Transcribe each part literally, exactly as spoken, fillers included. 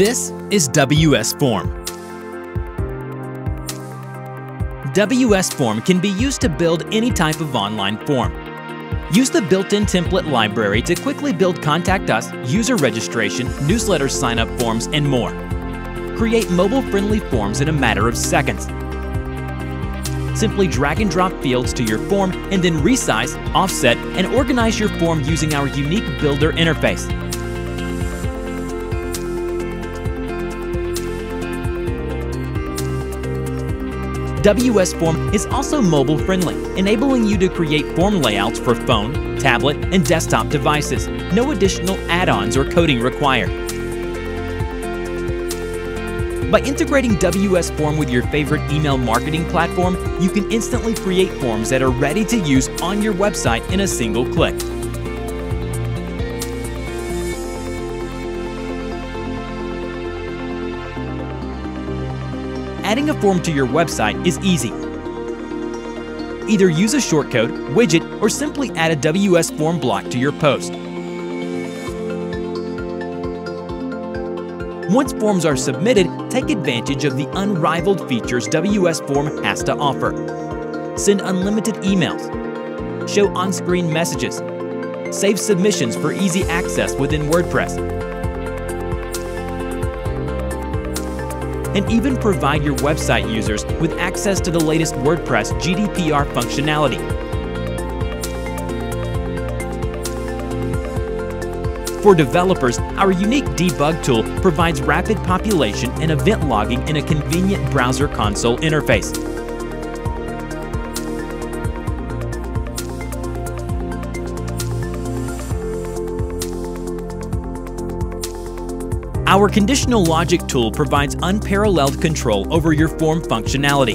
This is W S Form. W S Form can be used to build any type of online form. Use the built-in template library to quickly build Contact Us, user registration, newsletter sign-up forms, and more. Create mobile-friendly forms in a matter of seconds. Simply drag and drop fields to your form and then resize, offset, and organize your form using our unique builder interface. W S Form is also mobile-friendly, enabling you to create form layouts for phone, tablet, and desktop devices. No additional add-ons or coding required. By integrating W S Form with your favorite email marketing platform, you can instantly create forms that are ready to use on your website in a single click. Adding a form to your website is easy. Either use a shortcode, widget, or simply add a W S Form block to your post. Once forms are submitted, take advantage of the unrivaled features W S Form has to offer. Send unlimited emails, show on-screen messages, save submissions for easy access within WordPress, and even provide your website users with access to the latest WordPress G D P R functionality. For developers, our unique debug tool provides rapid population and event logging in a convenient browser console interface. Our conditional logic tool provides unparalleled control over your form functionality.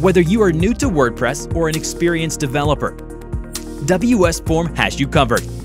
Whether you are new to WordPress or an experienced developer, W S Form has you covered.